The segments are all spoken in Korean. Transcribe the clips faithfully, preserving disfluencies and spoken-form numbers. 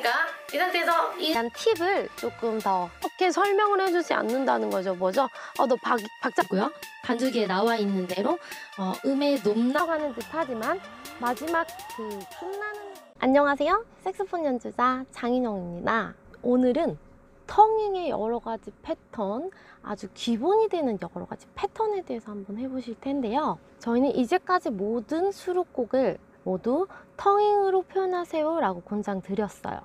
그러니까 이 상태에서 일단 팁을 조금 더 어떻게 설명을 해주지 않는다는 거죠. 뭐죠? 어, 너 박, 박자고요. 반주기에 나와 있는 대로 어, 음의 높나가는 듯하지만 마지막 그 끝나는. 안녕하세요. 색소폰 연주자 장인영입니다. 오늘은 텅잉의 여러 가지 패턴, 아주 기본이 되는 여러 가지 패턴에 대해서 한번 해보실 텐데요. 저희는 이제까지 모든 수록곡을 모두 텅잉으로 표현하세요 라고 권장드렸어요.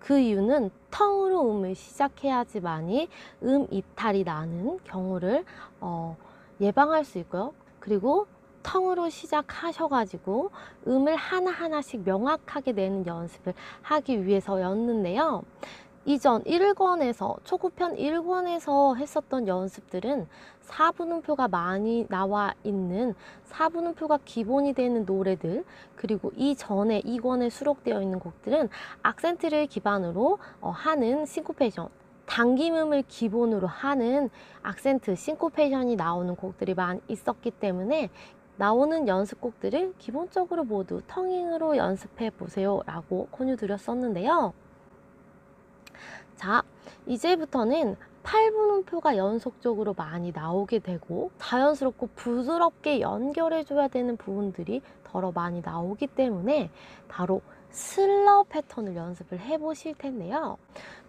그 이유는 텅으로 음을 시작해야지만이 음 이탈이 나는 경우를 어, 예방할 수 있고요. 그리고 텅으로 시작하셔가지고 음을 하나하나씩 명확하게 내는 연습을 하기 위해서였는데요. 이전 일 권에서, 초고편 일 권에서 했었던 연습들은 사 분음표가 많이 나와 있는 사 분음표가 기본이 되는 노래들, 그리고 이전에 이 권에 수록되어 있는 곡들은 악센트를 기반으로 하는 싱코페이션, 당김음을 기본으로 하는 악센트 싱코페이션이 나오는 곡들이 많이 있었기 때문에 나오는 연습곡들을 기본적으로 모두 텅잉으로 연습해 보세요 라고 권유드렸었는데요. 자, 이제부터는 팔 분음표가 연속적으로 많이 나오게 되고 자연스럽고 부드럽게 연결해줘야 되는 부분들이 더러 많이 나오기 때문에 바로 슬러 패턴을 연습을 해보실 텐데요.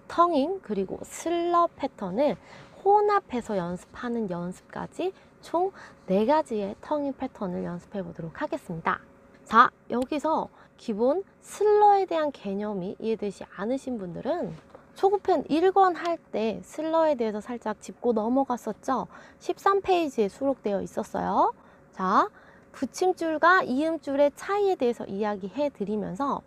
텅잉 그리고 슬러 패턴을 혼합해서 연습하는 연습까지 총 네 가지의 텅잉 패턴을 연습해 보도록 하겠습니다. 자, 여기서 기본 슬러에 대한 개념이 이해되지 않으신 분들은 초급편 일 권 할 때 슬러에 대해서 살짝 짚고 넘어갔었죠. 십삼 페이지에 수록되어 있었어요. 자, 붙임줄과 이음줄의 차이에 대해서 이야기해 드리면서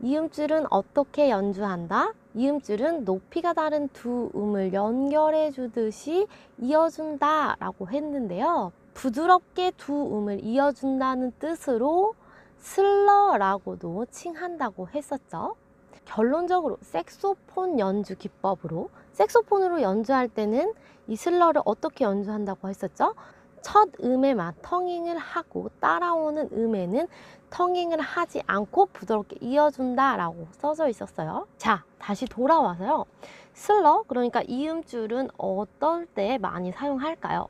이음줄은 어떻게 연주한다? 이음줄은 높이가 다른 두 음을 연결해 주듯이 이어준다 라고 했는데요. 부드럽게 두 음을 이어준다는 뜻으로 슬러라고도 칭한다고 했었죠. 결론적으로 색소폰 연주 기법으로 색소폰으로 연주할 때는 이 슬러를 어떻게 연주한다고 했었죠? 첫 음에만 텅잉을 하고 따라오는 음에는 텅잉을 하지 않고 부드럽게 이어준다 라고 써져 있었어요. 자, 다시 돌아와서요. 슬러, 그러니까 이음줄은 어떨 때 많이 사용할까요?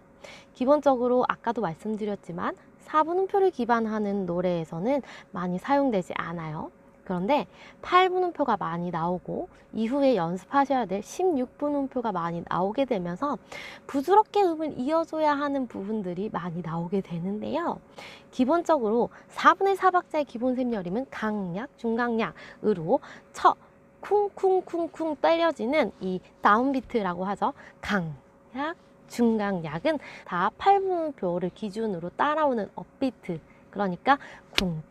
기본적으로 아까도 말씀드렸지만 사 분음표를 기반하는 노래에서는 많이 사용되지 않아요. 그런데 팔 분음표가 많이 나오고 이후에 연습하셔야 될 십육 분음표가 많이 나오게 되면서 부드럽게 음을 이어줘야 하는 부분들이 많이 나오게 되는데요. 기본적으로 사 분의 사 박자의 기본 셈열임은 강약, 중강약으로 쳐, 쿵쿵쿵쿵 때려지는 이 다운비트라고 하죠. 강약, 중강약은 다 팔 분음표를 기준으로 따라오는 업비트, 그러니까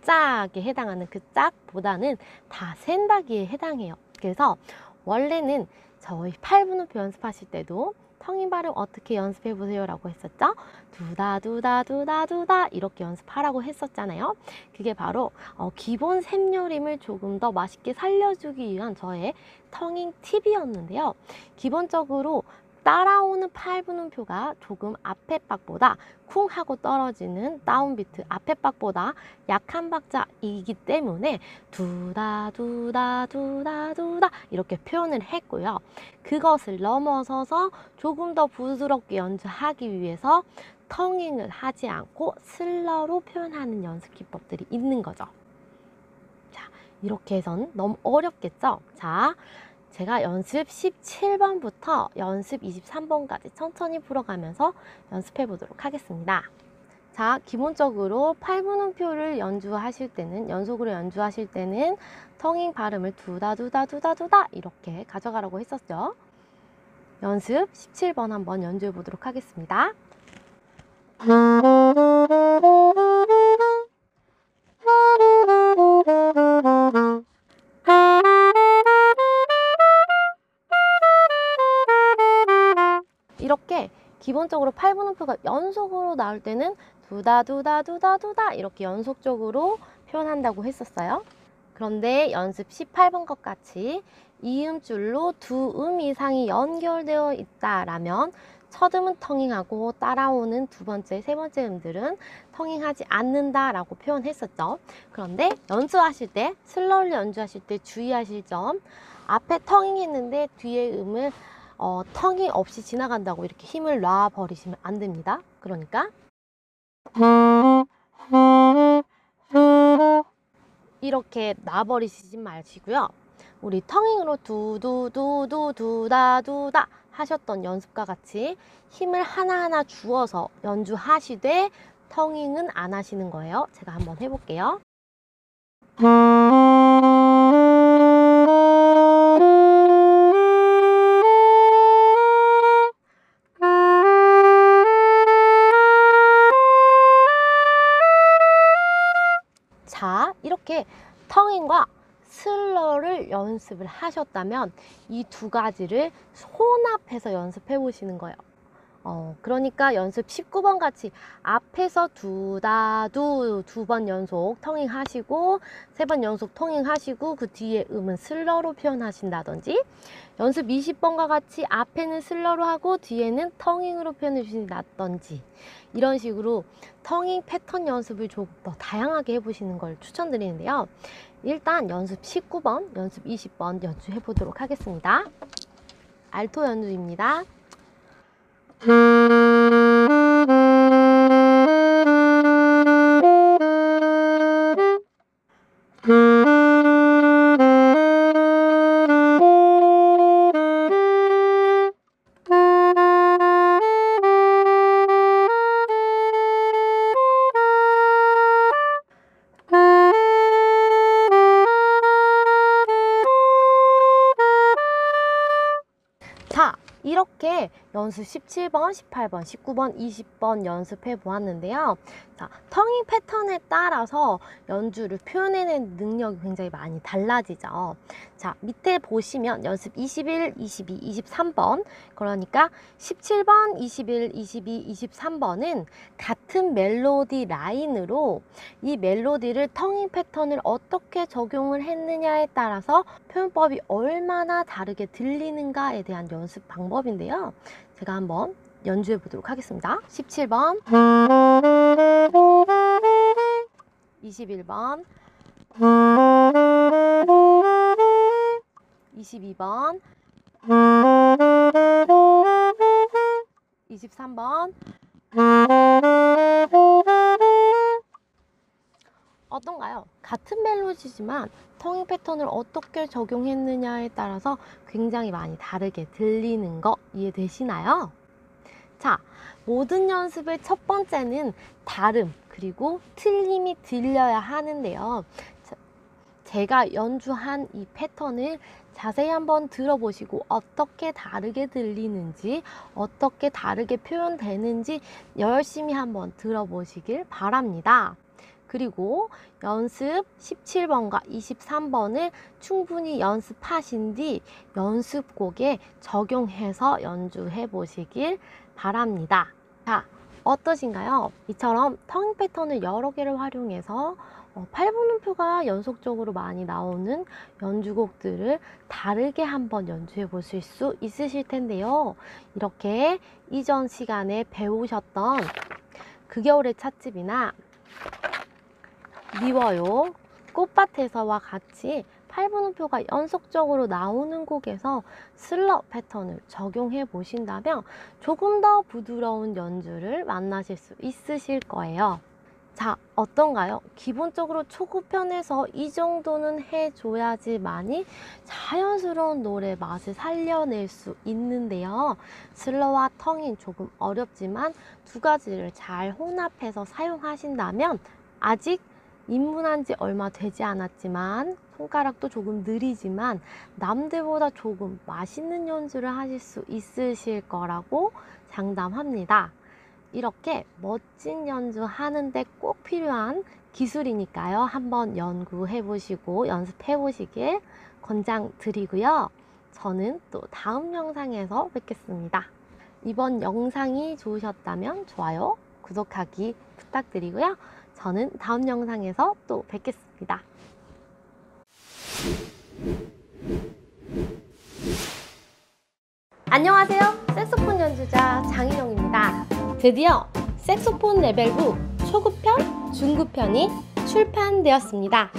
쿵짝에 해당하는 그 짝보다는 다 샌다기에 해당해요. 그래서 원래는 저희 팔 분음표 연습하실 때도 텅잉 발음 어떻게 연습해 보세요 라고 했었죠. 두다 두다 두다 두다 이렇게 연습하라고 했었잖아요. 그게 바로 어, 기본 셈요림을 조금 더 맛있게 살려주기 위한 저의 텅잉 팁이었는데요. 기본적으로 따라오는 팔 분음표가 조금 앞에 박보다 쿵 하고 떨어지는 다운비트, 앞에 박보다 약한 박자이기 때문에 두다 두다 두다 두다 이렇게 표현을 했고요. 그것을 넘어서서 조금 더 부드럽게 연주하기 위해서 텅잉을 하지 않고 슬러로 표현하는 연습 기법들이 있는 거죠. 자, 이렇게 해서는 너무 어렵겠죠? 자, 제가 연습 십칠 번부터 연습 이십삼 번까지 천천히 풀어가면서 연습해 보도록 하겠습니다. 자, 기본적으로 팔 분음표를 연주하실 때는, 연속으로 연주하실 때는 텅잉 발음을 두다 두다 두다 두다 이렇게 가져가라고 했었죠. 연습 십칠 번 한번 연주해 보도록 하겠습니다. 이렇게 기본적으로 팔 분음표가 연속으로 나올 때는 두다 두다 두다 두다 이렇게 연속적으로 표현한다고 했었어요. 그런데 연습 십팔 번 것 같이 이음줄로 두 음 이상이 연결되어 있다라면 서듬은 터닝하고 따라오는 두 번째, 세 번째 음들은 터닝하지 않는다 라고 표현했었죠. 그런데 연주하실 때, 슬러울리 연주하실 때 주의하실 점, 앞에 터닝 했는데 뒤에 음을 어, 텅이 없이 지나간다고 이렇게 힘을 놔 버리시면 안 됩니다. 그러니까 이렇게 놔 버리시지 마시고요. 우리 텅잉으로 두두두두두다두다 하셨던 연습과 같이 힘을 하나하나 주어서 연주하시되 텅잉은 안 하시는 거예요. 제가 한번 해볼게요. 자, 이렇게 텅잉과 슬러를 연습을 하셨다면 이 두 가지를 혼합해서 연습해 보시는 거예요. 어, 그러니까 연습 십구 번 같이 앞에서 두다 두 두 번 연속 텅잉 하시고 세 번 연속 텅잉 하시고 그 뒤에 음은 슬러로 표현하신다든지, 연습 이십 번과 같이 앞에는 슬러로 하고 뒤에는 텅잉으로 표현해 주신다든지, 이런 식으로 텅잉 패턴 연습을 조금 더 다양하게 해보시는 걸 추천드리는데요. 일단 연습 십구 번, 연습 이십 번 연주해 보도록 하겠습니다. 알토 연주입니다. 자, 이렇게 연습 십칠 번, 십팔 번, 십구 번, 이십 번 연습해 보았는데요. 자, 텅잉 패턴에 따라서 연주를 표현해내는 능력이 굉장히 많이 달라지죠. 자, 밑에 보시면 연습 이십일, 이십이, 이십삼 번, 그러니까 십칠 번, 이십일, 이십이, 이십삼 번은 같은 멜로디 라인으로 이 멜로디를 텅잉 패턴을 어떻게 적용을 했느냐에 따라서 표현법이 얼마나 다르게 들리는가에 대한 연습 방법인데요. 제가 한번 연주해 보도록 하겠습니다. 십칠 번, 이십일 번, 이십이 번, 이십삼 번. 어떤가요? 같은 멜로디지만 텅잉 패턴을 어떻게 적용했느냐에 따라서 굉장히 많이 다르게 들리는 거 이해되시나요? 자, 모든 연습의 첫 번째는 다름, 그리고 틀림이 들려야 하는데요. 제가 연주한 이 패턴을 자세히 한번 들어보시고 어떻게 다르게 들리는지, 어떻게 다르게 표현되는지 열심히 한번 들어보시길 바랍니다. 그리고 연습 십칠 번과 이십삼 번을 충분히 연습하신 뒤 연습곡에 적용해서 연주해 보시길 바랍니다. 자, 어떠신가요? 이처럼 텅 패턴을 여러 개를 활용해서 팔 분음표가 연속적으로 많이 나오는 연주곡들을 다르게 한번 연주해 보실 수 있으실 텐데요. 이렇게 이전 시간에 배우셨던 그 겨울의 찻집이나 미워요, 꽃밭에서와 같이 팔 분음표가 연속적으로 나오는 곡에서 슬러 패턴을 적용해 보신다면 조금 더 부드러운 연주를 만나실 수 있으실 거예요. 자, 어떤가요? 기본적으로 초급편에서 이 정도는 해줘야지만이 자연스러운 노래 맛을 살려낼 수 있는데요. 슬러와 텅인 조금 어렵지만 두 가지를 잘 혼합해서 사용하신다면 아직 입문한 지 얼마 되지 않았지만 손가락도 조금 느리지만 남들보다 조금 맛있는 연주를 하실 수 있으실 거라고 장담합니다. 이렇게 멋진 연주하는데 꼭 필요한 기술이니까요. 한번 연구해 보시고 연습해 보시길 권장드리고요. 저는 또 다음 영상에서 뵙겠습니다. 이번 영상이 좋으셨다면 좋아요, 구독하기 부탁드리고요. 저는 다음 영상에서 또 뵙겠습니다. 안녕하세요. 색소폰 연주자 장인영입니다. 드디어 색소폰 레벨부 초급편, 중급편이 출판되었습니다.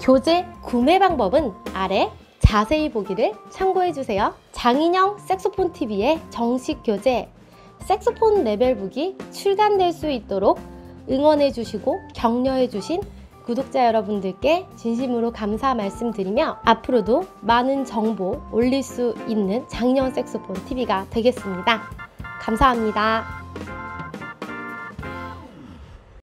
교재 구매 방법은 아래 자세히 보기를 참고해주세요. 장인영 색소폰티비의 정식 교재 색소폰 레벨북이 출간될 수 있도록 응원해주시고 격려해주신 구독자 여러분들께 진심으로 감사 말씀드리며 앞으로도 많은 정보 올릴 수 있는 장인영 색소폰티비가 되겠습니다. 감사합니다.